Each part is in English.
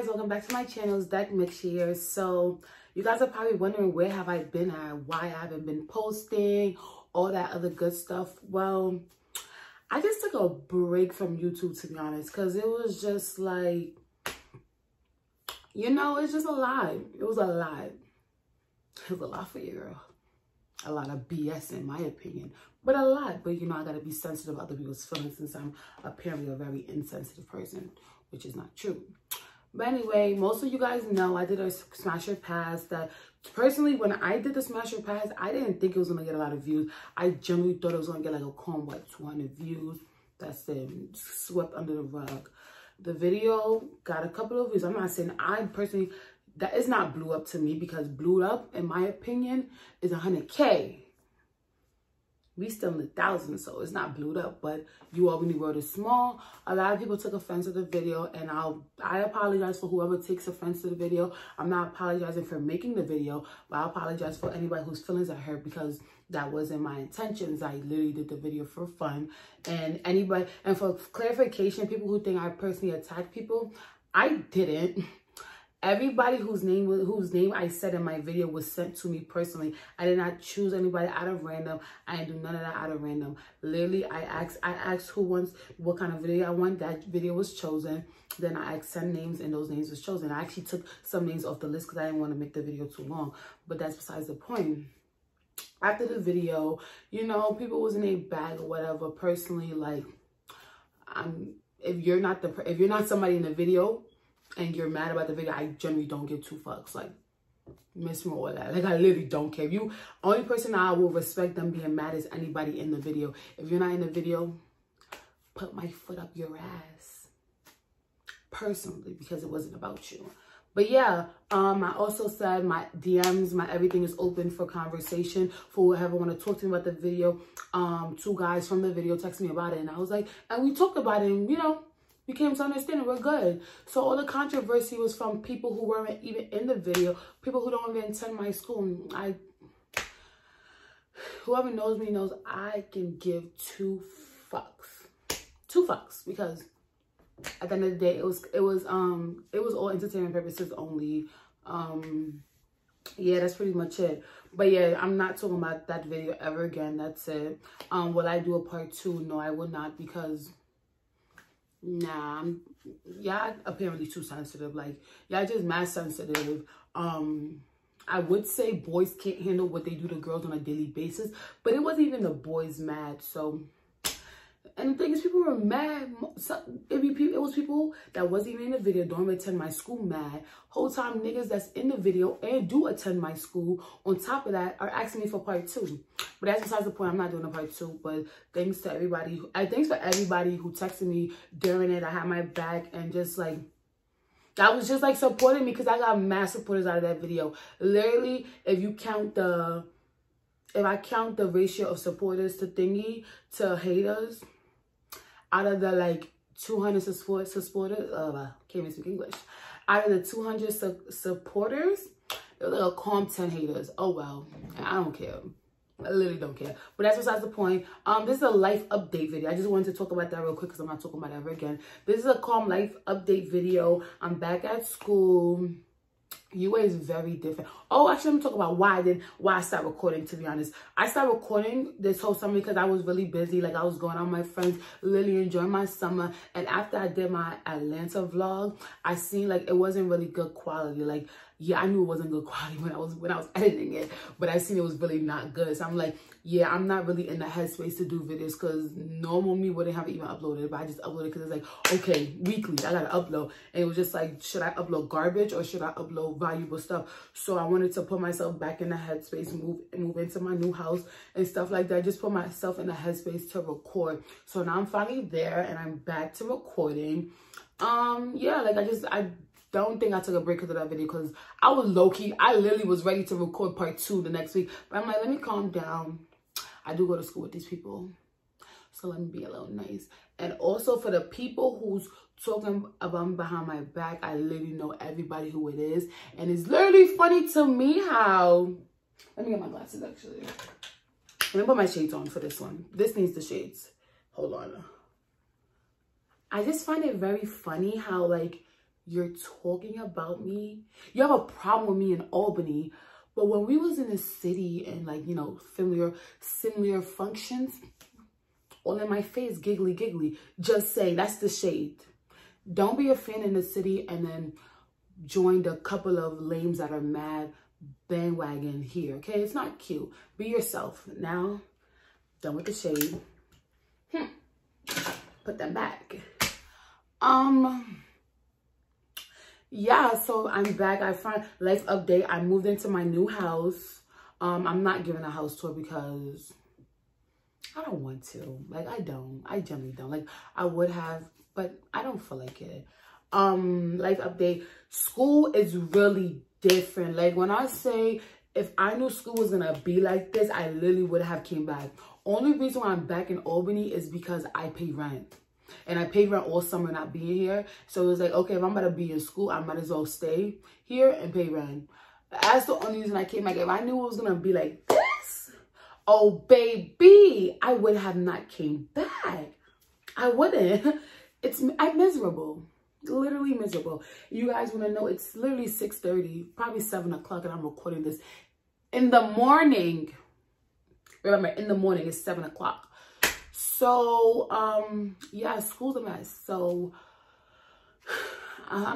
guys, welcome back to my channel. It's Dark Mixture. So you guys are probably wondering where have I been at, why I haven't been posting, all that other good stuff. Well, I just took a break from YouTube, to be honest, because it was just like, you know, it's just a lot. It was a lot. It was a lot for you, girl. A lot of BS in my opinion, but a lot. But you know, I gotta be sensitive to other people's feelings since I'm apparently a very insensitive person, which is not true. But anyway, most of you guys know I did a Smash Your Pass that personally, when I did the Smash Your Pass, I didn't think it was gonna get a lot of views. I generally thought it was gonna get like a calm, what, 200 views. That's it, swept under the rug. The video got a couple of views. I'm not saying I personally, that is not blew up to me, because blew up, in my opinion, is 100K. We still in the thousands, so it's not blew up, but you all, when the world is small. A lot of people took offense to the video, and I apologize for whoever takes offense to the video. I'm not apologizing for making the video, but I apologize for anybody whose feelings are hurt, because that wasn't my intentions. I literally did the video for fun. And anybody, and for clarification, people who think I personally attack people, I didn't. Everybody whose name I said in my video was sent to me personally. I did not choose anybody out of random. I didn't do none of that out of random. Literally, I asked who wants what kind of video I want. That video was chosen. Then I asked 10 names, and those names was chosen. I actually took some names off the list because I didn't want to make the video too long. But that's besides the point. After the video, you know, people was in a bag or whatever. Personally, like, if you're not somebody in the video and you're mad about the video, I generally don't give two fucks. Like, miss me all that. Like, I literally don't care. You, only person I will respect them being mad is anybody in the video. If you're not in the video, put my foot up your ass. Personally, because it wasn't about you. But yeah, I also said my DMs, my everything is open for conversation for whoever want to talk to me about the video. Two guys from the video text me about it, and I was like, and we talked about it, and you know, we came to understand it. We're good. So all the controversy was from people who weren't even in the video, people who don't even attend my school. Whoever knows me knows I can give two fucks. Two fucks, because at the end of the day, it was all entertainment purposes only. Yeah, that's pretty much it. But yeah, I'm not talking about that video ever again. That's it. Will I do a part 2? No, I would not, because nah, y'all apparently too sensitive. Like, y'all just mad sensitive. I would say boys can't handle what they do to girls on a daily basis, but it wasn't even the boys mad. So, and the thing is, people were mad. It was people that wasn't even in the video, don't attend my school mad. Whole time niggas that's in the video and do attend my school, on top of that, are asking me for part 2. But that's besides the point. I'm not doing a part 2. But thanks to everybody. Thanks for everybody who texted me during it. I had my back, and just like, that was just like supporting me, because I got mass supporters out of that video. Literally, if I count the ratio of supporters to thingy to haters, out of the like 200 supporters, can't even speak English. Out of the 200 supporters, it was like a calm 10 haters. Oh well, and I don't care. I literally don't care. But that's besides the point. This is a life update video. I just wanted to talk about that real quick, because I'm not talking about it ever again. This is a calm life update video. I'm back at school. UA is very different. Oh, actually, I'm talking about why I stopped recording, to be honest. I stopped recording this whole summer because I was really busy. Like, I was going out with my friends, literally enjoying my summer. And after I did my Atlanta vlog, I seen, like, it wasn't really good quality. Like, yeah, I knew it wasn't good quality when I was editing it, but I seen it was really not good. So I'm like, yeah, I'm not really in the headspace to do videos, because normal me wouldn't have even uploaded, but I just uploaded because it's like, okay, weekly, I gotta upload. And it was just like, should I upload garbage or should I upload valuable stuff? So I wanted to put myself back in the headspace, move into my new house and stuff like that. Just put myself in the headspace to record. So now I'm finally there, and I'm back to recording. Yeah, like I don't think I took a break because of that video, because I was low-key. I literally was ready to record part 2 the next week. But I'm like, let me calm down. I do go to school with these people, so let me be a little nice. And also, for the people who's talking about me behind my back, I literally know everybody who it is. And it's literally funny to me how... Let me get my glasses, actually. Let me put my shades on for this one. This needs the shades. Hold on. I just find it very funny how, like, you're talking about me. You have a problem with me in Albany. But when we was in the city and, like, you know, similar functions, all in my face, giggly, giggly. Just say, that's the shade. Don't be a fan in the city and then join the couple of lames that are mad bandwagon here, okay? It's not cute. Be yourself. Now, done with the shade. Put them back. Yeah, so I'm back. I found life update. I moved into my new house. I'm not giving a house tour because I don't want to. Like, I don't. I generally don't. Like, I would have, but I don't feel like it. Life update. School is really different. Like, when I say if I knew school was gonna be like this, I literally would have came back. Only reason why I'm back in Albany is because I pay rent. And I paid rent all summer not being here. So it was like, okay, if I'm about to be in school, I might as well stay here and pay rent. That's the only reason I came back. If I knew it was going to be like this, oh, baby, I would have not came back. I wouldn't. I'm miserable. Literally miserable. You guys want to know, it's literally 6:30, probably 7 o'clock, and I'm recording this in the morning. Remember, in the morning, it's 7 o'clock. So, yeah, school's a mess. So,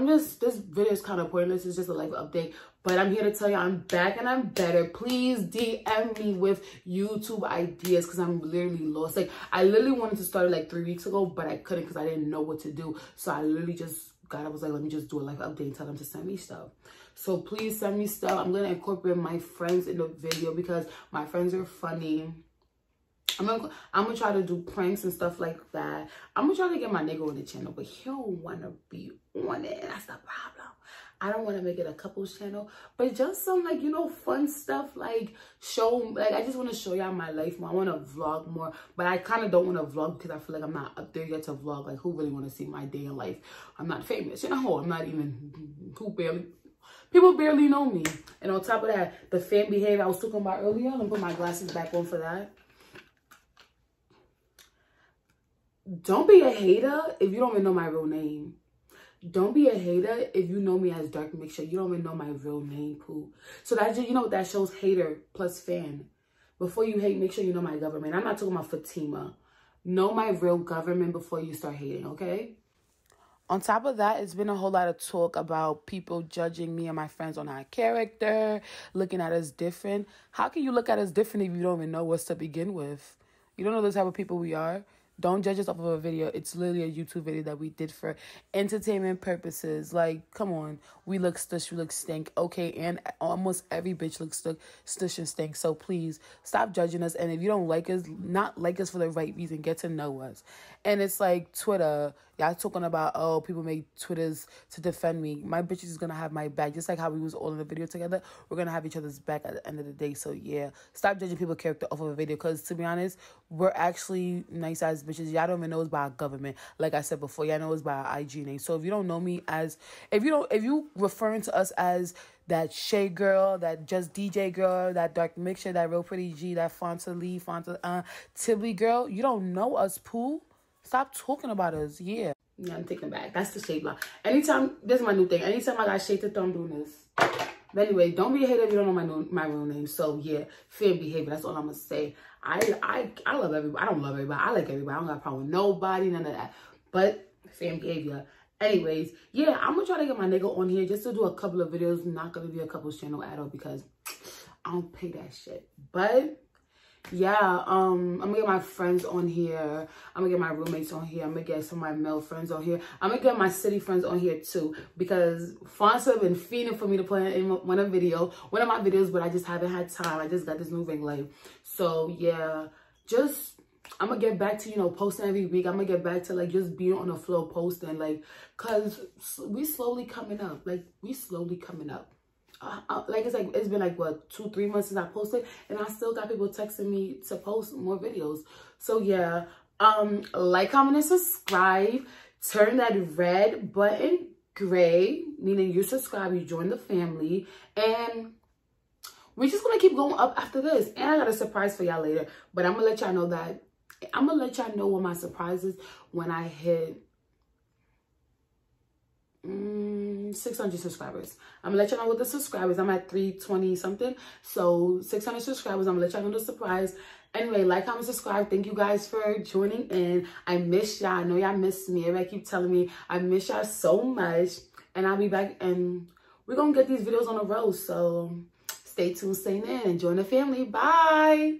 this video is kind of pointless. It's just a life update. But I'm here to tell you I'm back and I'm better. Please DM me with YouTube ideas because I'm literally lost. Like, I literally wanted to start it like 3 weeks ago, but I couldn't because I didn't know what to do. So, I literally just got, I was like, let me just do a life update and tell them to send me stuff. So, please send me stuff. I'm going to incorporate my friends in the video because my friends are funny. I'm gonna try to do pranks and stuff like that. I'm gonna try to get my nigga on the channel, but he don't wanna be on it. That's the problem. I don't wanna make it a couple's channel, but just some, like, you know, fun stuff, like I just wanna show y'all my life more. I wanna vlog more, but I kinda don't wanna vlog because I feel like I'm not up there yet to vlog. Like, who really wanna see my day in life? I'm not famous, you know, I'm not even people barely know me. And on top of that, the fan behavior I was talking about earlier, I'm gonna put my glasses back on for that. Don't be a hater if you don't even know my real name. Don't be a hater if you know me as Dark Mixture. You don't even know my real name, poo. So that, you know, that shows hater plus fan. Before you hate, make sure you know my government. I'm not talking about Fatima. Know my real government before you start hating, okay? On top of that, it's been a whole lot of talk about people judging me and my friends on our character, looking at us different. How can you look at us different if you don't even know us to begin with? You don't know the type of people we are. Don't judge us off of a video. It's literally a YouTube video that we did for entertainment purposes. Like, come on. We look stush, we look stink. Okay, and almost every bitch looks stush and stink. So please, stop judging us. And if you don't like us, not like us for the right reason. Get to know us. And it's like Twitter. Y'all talking about, oh, people make Twitters to defend me. My bitches is going to have my back. Just like how we was all in the video together, we're going to have each other's back at the end of the day. So, yeah, stop judging people's character off of a video because, to be honest, we're actually nice-ass bitches. Y'all don't even know us by our government. Like I said before, y'all know us by our IG name. So if you don't know me as, if you referring to us as that Shay girl, that Just DJ girl, that Dark Mixture, that Real Pretty G, that Fonta Lee, Tibbly girl, you don't know us, poo. Stop talking about us, yeah. Yeah, I'm taking back. That's the shade block. Anytime, this is my new thing. Anytime I got shade to thumb doing this. But anyway, don't be a hater if you don't know my real name. So yeah, fair behavior. That's all I'm gonna say. I love everybody. I don't love everybody. I like everybody. I don't got a problem with nobody, none of that. But fair behavior. Anyways, yeah, I'm gonna try to get my nigga on here just to do a couple of videos. Not gonna be a couple's channel at all because I don't pay that shit. But yeah, I'm gonna get my friends on here. I'm gonna get my roommates on here. I'm gonna get some of my male friends on here. I'm gonna get my city friends on here too because Fonsa have been fiending for me to play in one of my videos, but I just haven't had time. I just got this new ring light. So yeah, I'm gonna get back to, you know, posting every week. I'm gonna get back to, like, just being on the flow posting, like, cause we slowly coming up. Like, we slowly coming up. It's been like what, 2-3 months since I posted, and I still got people texting me to post more videos. So yeah, like, comment, and subscribe. Turn that red button gray, meaning you subscribe, you join the family, and we're just gonna keep going up after this. And I got a surprise for y'all later, but I'm gonna let y'all know that I'm gonna let y'all know what my surprise is when I hit. 600 subscribers. I'm gonna let y'all know what the subscribers. I'm at 320 something, so 600 subscribers. I'm gonna let y'all know the surprise. Anyway, like, comment, subscribe. Thank you guys for joining in. I miss y'all. I know y'all miss me. Everybody keep telling me I miss y'all so much. And I'll be back, and we're gonna get these videos on the road. So stay tuned, stay in, and join the family. Bye.